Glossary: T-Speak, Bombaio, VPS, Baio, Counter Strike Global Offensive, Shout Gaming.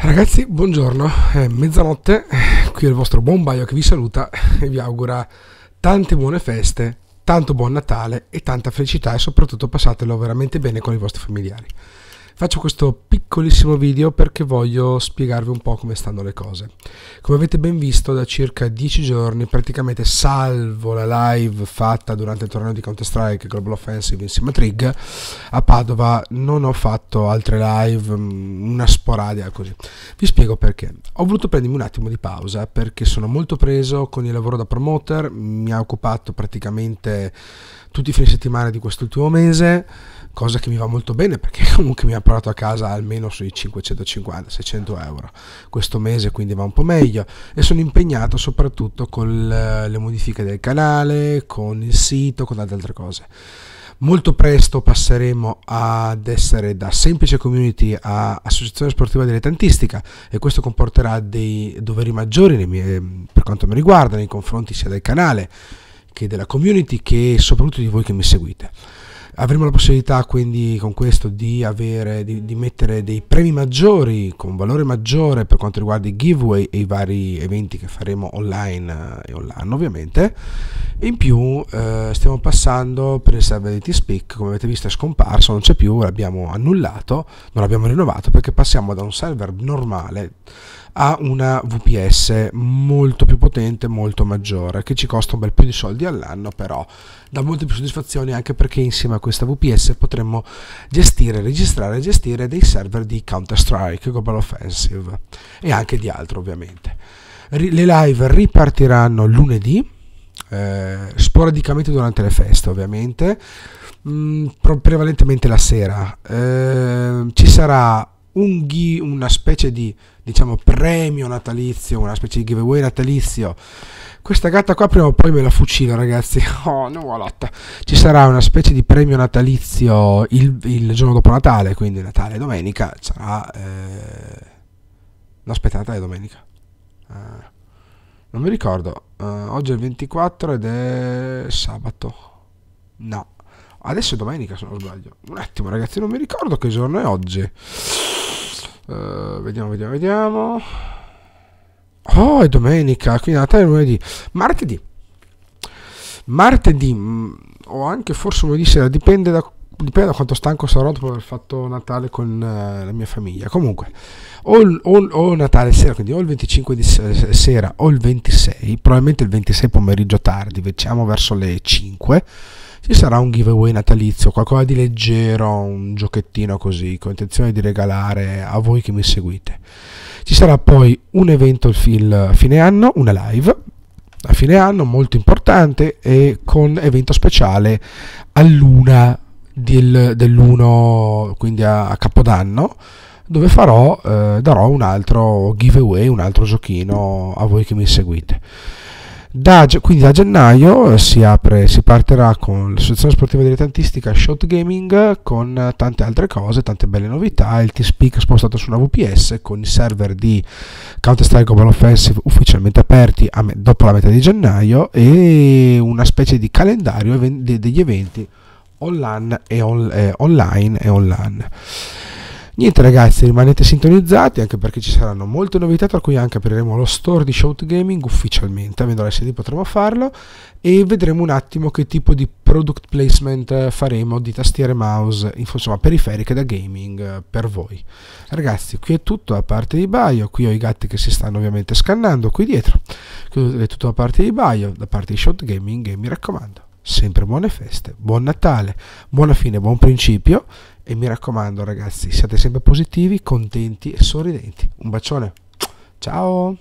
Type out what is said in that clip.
Ragazzi, buongiorno, è mezzanotte, qui è il vostro Bombaio che vi saluta e vi augura tante buone feste, tanto buon Natale e tanta felicità, e soprattutto passatelo veramente bene con i vostri familiari. Faccio questo piccolissimo video perché voglio spiegarvi un po' come stanno le cose. Come avete ben visto, da circa 10 giorni, praticamente salvo la live fatta durante il torneo di Counter Strike Global Offensive insieme a Trig a Padova, non ho fatto altre live, una sporadica così. Vi spiego perché. Ho voluto prendermi un attimo di pausa perché sono molto preso con il lavoro da promoter, mi ha occupato praticamente tutti i fine settimana di quest'ultimo mese, cosa che mi va molto bene perché comunque mi ha portato a casa almeno sui 550-600 euro questo mese, quindi va un po' meglio, e sono impegnato soprattutto con le modifiche del canale, con il sito, con altre cose. Molto presto passeremo ad essere da semplice community a associazione sportiva dilettantistica, e questo comporterà dei doveri maggiori per quanto mi riguarda nei confronti sia del canale che della community che soprattutto di voi che mi seguite. Avremo la possibilità quindi con questo di mettere dei premi maggiori, con valore maggiore per quanto riguarda i giveaway e i vari eventi che faremo online e online ovviamente. E in più stiamo passando per il server di T-Speak, come avete visto è scomparso, non c'è più, l'abbiamo annullato, non l'abbiamo rinnovato perché passiamo da un server normale a una VPS molto più potente, molto maggiore, che ci costa un bel più di soldi all'anno, però dà molte più soddisfazioni, anche perché insieme a questa VPS potremmo gestire, registrare e gestire dei server di Counter Strike Global Offensive e anche di altro ovviamente. Le live ripartiranno lunedì, sporadicamente durante le feste ovviamente, prevalentemente la sera. Ci sarà una specie di, diciamo, premio natalizio, una specie di giveaway natalizio. Questa gatta qua prima o poi me la fucilo, ragazzi. Oh, non volotta. Ci sarà una specie di premio natalizio il giorno dopo Natale, quindi Natale e domenica sarà... No, aspetta, Natale e domenica. Non mi ricordo. Oggi è il 24 ed è sabato. No. Adesso è domenica, se non sbaglio. Un attimo, ragazzi, non mi ricordo che giorno è oggi. Vediamo. Oh, è domenica, quindi Natale è lunedì. Martedì o anche forse lunedì sera, dipende da quanto stanco sarò dopo aver fatto Natale con la mia famiglia. Comunque o Natale sera, quindi o il 25 di sera o il 26, probabilmente il 26 pomeriggio tardi, diciamo verso le 5, ci sarà un giveaway natalizio, qualcosa di leggero, un giochettino così, con intenzione di regalare a voi che mi seguite. Ci sarà poi un evento a fine anno, una live a fine anno molto importante, e con evento speciale all'una dell'1, quindi a Capodanno, dove darò un altro giveaway, un altro giochino a voi che mi seguite. Quindi da gennaio si partirà con l'associazione sportiva dilettantistica Shout Gaming, con tante altre cose, tante belle novità, il T-Speak spostato su una VPS, con i server di Counter Strike Global Offensive ufficialmente aperti dopo la metà di gennaio, e una specie di calendario degli eventi online. Niente ragazzi, rimanete sintonizzati, anche perché ci saranno molte novità, tra cui anche apriremo lo store di Shout Gaming ufficialmente, vedremo se potremo farlo, e vedremo un attimo che tipo di product placement faremo di tastiere, mouse, insomma periferiche da gaming per voi. Ragazzi, qui è tutto da parte di Baio, qui ho i gatti che si stanno ovviamente scannando qui dietro, qui è tutto da parte di Baio, da parte di Shout Gaming, e mi raccomando, sempre buone feste, buon Natale, buona fine, buon principio, e mi raccomando ragazzi, siate sempre positivi, contenti e sorridenti. Un bacione, ciao!